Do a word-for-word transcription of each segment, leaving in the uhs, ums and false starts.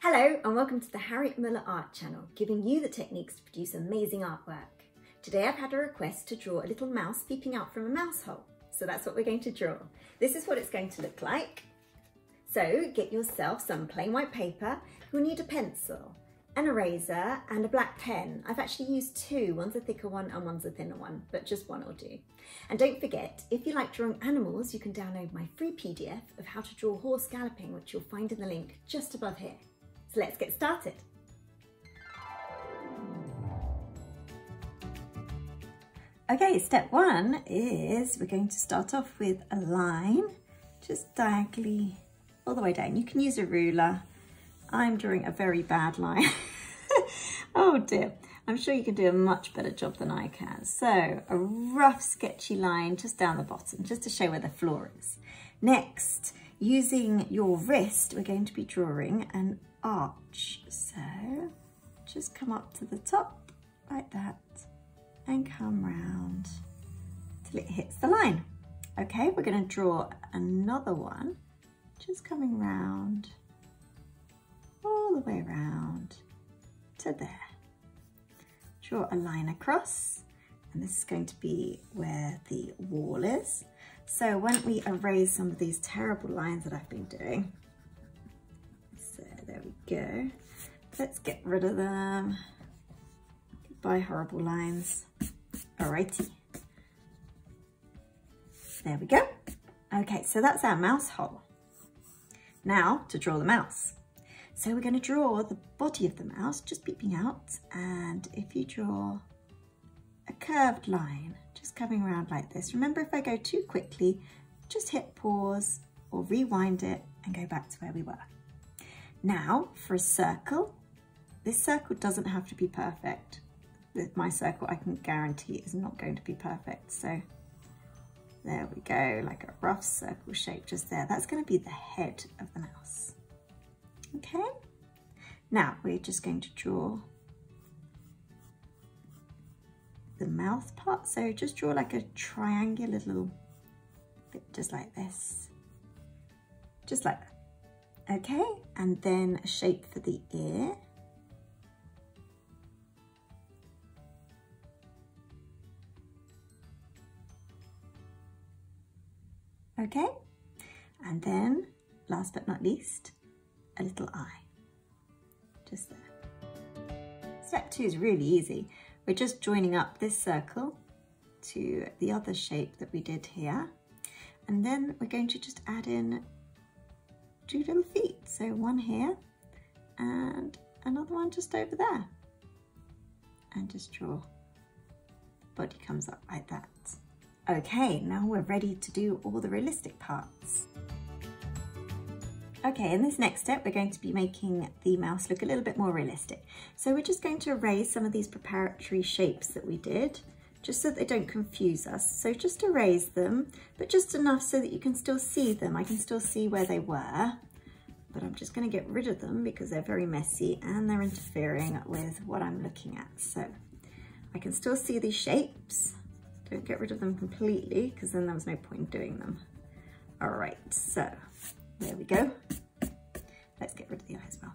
Hello and welcome to the Harriet Muller Art Channel, giving you the techniques to produce amazing artwork. Today I've had a request to draw a little mouse peeping out from a mouse hole, so that's what we're going to draw. This is what it's going to look like. So get yourself some plain white paper. You'll need a pencil, an eraser and a black pen. I've actually used two, one's a thicker one and one's a thinner one, but just one will do. And don't forget, if you like drawing animals, you can download my free P D F of how to draw horse galloping, which you'll find in the link just above here. So let's get started. Okay, step one is we're going to start off with a line, just diagonally all the way down. You can use a ruler. I'm drawing a very bad line. Oh dear. I'm sure you can do a much better job than I can. So a rough sketchy line just down the bottom, just to show where the floor is. Next, using your wrist, we're going to be drawing an arch. So just come up to the top like that and come round till it hits the line. Okay, we're going to draw another one, just coming round all the way around to there. Draw a line across, and this is going to be where the wall is. So why don't we erase some of these terrible lines that I've been doing. So there we go. Let's get rid of them. Goodbye, horrible lines. Alrighty. There we go. Okay, so that's our mouse hole. Now to draw the mouse. So we're going to draw the body of the mouse, just peeping out. And if you draw a curved line, just coming around like this. Remember, if I go too quickly, just hit pause or rewind it and go back to where we were. Now for a circle. This circle doesn't have to be perfect. My circle, I can guarantee, is not going to be perfect. So there we go, like a rough circle shape just there. That's going to be the head of the mouse. Okay, now we're just going to draw the mouth part, so just draw like a triangular little bit, just like this, just like that. Okay, and then a shape for the ear. Okay, and then last but not least, a little eye, just there. Step two is really easy. We're just joining up this circle to the other shape that we did here. And then we're going to just add in two little feet. So one here and another one just over there. And just draw, the body comes up like that. Okay, now we're ready to do all the realistic parts. Okay, in this next step, we're going to be making the mouse look a little bit more realistic. So we're just going to erase some of these preparatory shapes that we did, just so that they don't confuse us. So just erase them, but just enough so that you can still see them. I can still see where they were, but I'm just going to get rid of them because they're very messy and they're interfering with what I'm looking at. So I can still see these shapes. Don't get rid of them completely because then there was no point in doing them. All right, so there we go. Let's get rid of the eye as well.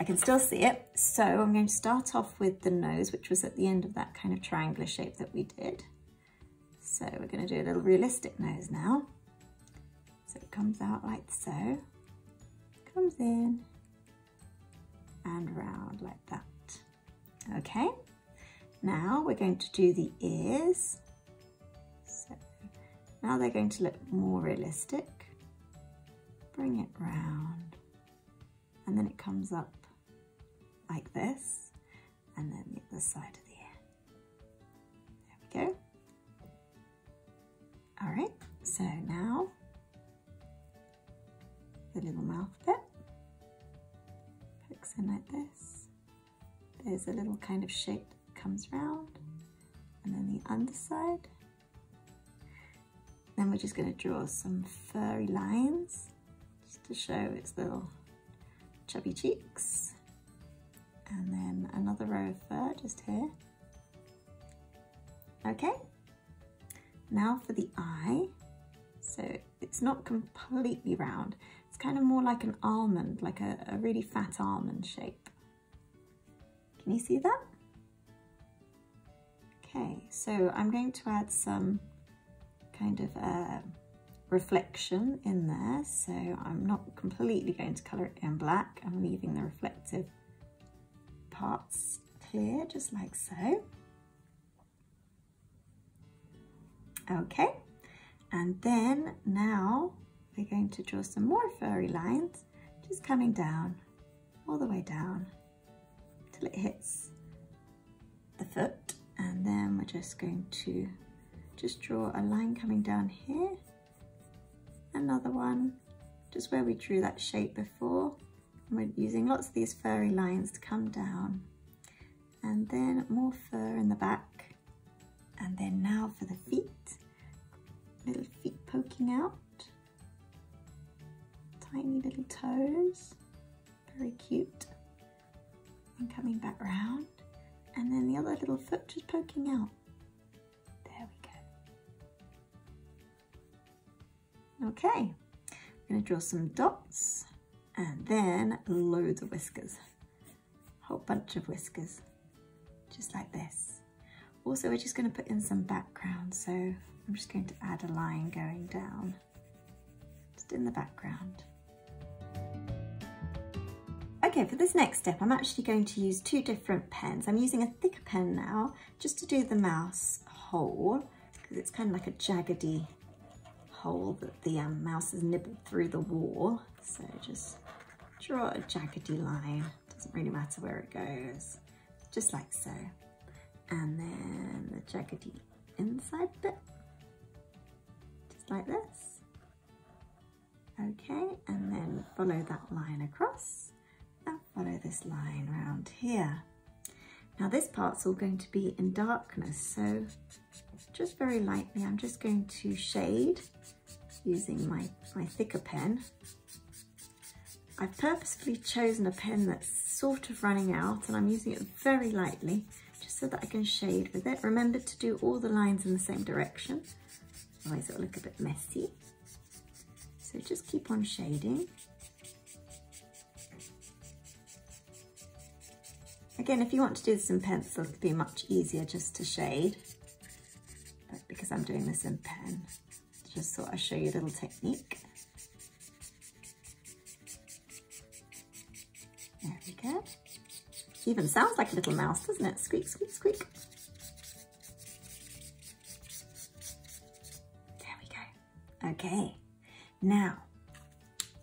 I can still see it. So I'm going to start off with the nose, which was at the end of that kind of triangular shape that we did. So we're going to do a little realistic nose now. So it comes out like so, comes in and round like that. Okay, now we're going to do the ears. So now they're going to look more realistic. Bring it round and then it comes up like this, and then the other side of the ear. There we go. All right, so now the little mouth bit pokes in like this. There's a little kind of shape that comes round, and then the underside. Then we're just going to draw some furry lines to show its little chubby cheeks, and then another row of fur just here. Okay, now for the eye. So it's not completely round, it's kind of more like an almond, like a, a really fat almond shape. Can you see that? Okay, so I'm going to add some kind of uh, reflection in there. So I'm not completely going to colour it in black. I'm leaving the reflective parts clear, just like so. Okay, and then now we're going to draw some more furry lines, just coming down, all the way down till it hits the foot. And then we're just going to just draw a line coming down here, another one, just where we drew that shape before. And we're using lots of these furry lines to come down, and then more fur in the back. And then now for the feet, little feet poking out. Tiny little toes, very cute, and coming back round, and then the other little foot just poking out. There we go. Okay, I'm going to draw some dots and then loads of whiskers, a whole bunch of whiskers, just like this. Also, we're just going to put in some background, so I'm just going to add a line going down, just in the background. Okay, for this next step, I'm actually going to use two different pens. I'm using a thicker pen now, just to do the mouse hole, because it's kind of like a jaggedy hole that the um, mouse has nibbled through the wall. So just draw a jaggedy line. Doesn't really matter where it goes, just like so. And then the jaggedy inside bit, just like this. Okay, and then follow that line across. And follow this line round here. Now this part's all going to be in darkness, so just very lightly I'm just going to shade using my, my thicker pen. I've purposefully chosen a pen that's sort of running out and I'm using it very lightly just so that I can shade with it. Remember to do all the lines in the same direction, otherwise it'll look a bit messy. So just keep on shading. Again, if you want to do this in pencil, it'd be much easier just to shade. But because I'm doing this in pen, just thought I'd show you a little technique. There we go. Even sounds like a little mouse, doesn't it? Squeak, squeak, squeak. There we go. Okay, now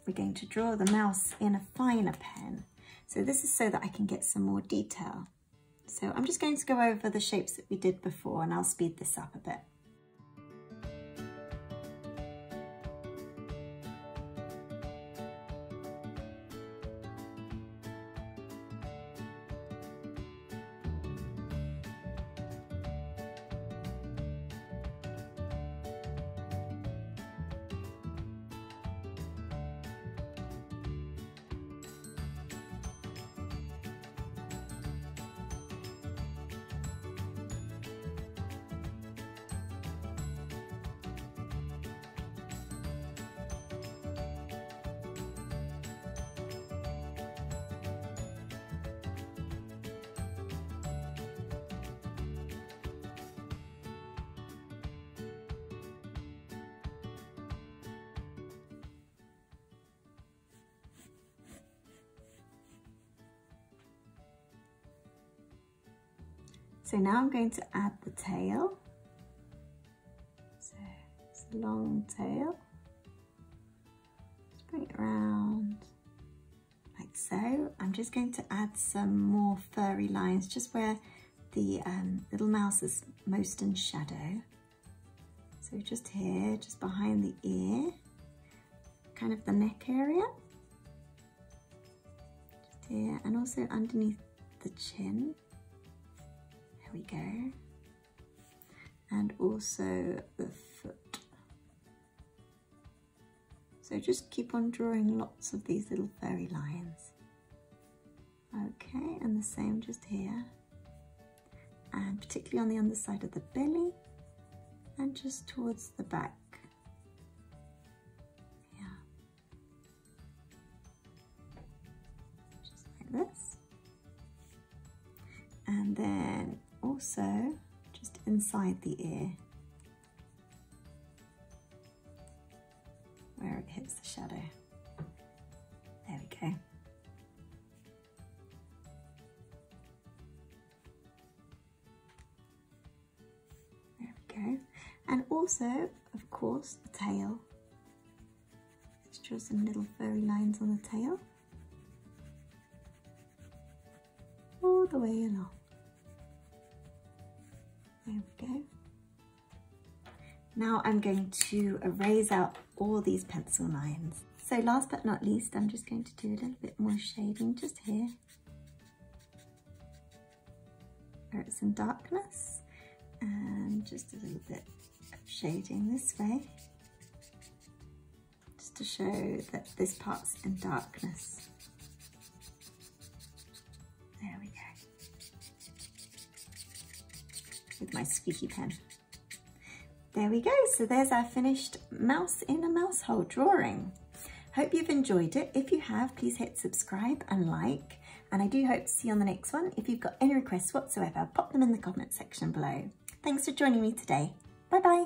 we're going to draw the mouse in a finer pen. So this is so that I can get some more detail. So I'm just going to go over the shapes that we did before and I'll speed this up a bit. So now I'm going to add the tail. So it's a long tail. Just bring it around like so. I'm just going to add some more furry lines just where the um, little mouse is most in shadow. So just here, just behind the ear, kind of the neck area. Just here, and also underneath the chin. There we go, and also the foot. So just keep on drawing lots of these little furry lines. Okay, and the same just here, and particularly on the underside of the belly, and just towards the back. Yeah, inside the ear where it hits the shadow. There we go. There we go. And also, of course, the tail. Let's draw some little furry lines on the tail. All the way along. There we go. Now I'm going to erase out all these pencil lines. So last but not least, I'm just going to do a little bit more shading just here. Where it's in darkness. And just a little bit of shading this way. Just to show that this part's in darkness. There we go. With my squeaky pen. There we go. So there's our finished mouse in a mouse hole drawing. Hope you've enjoyed it. If you have, please hit subscribe and like. And I do hope to see you on the next one. If you've got any requests whatsoever, pop them in the comment section below. Thanks for joining me today. Bye bye.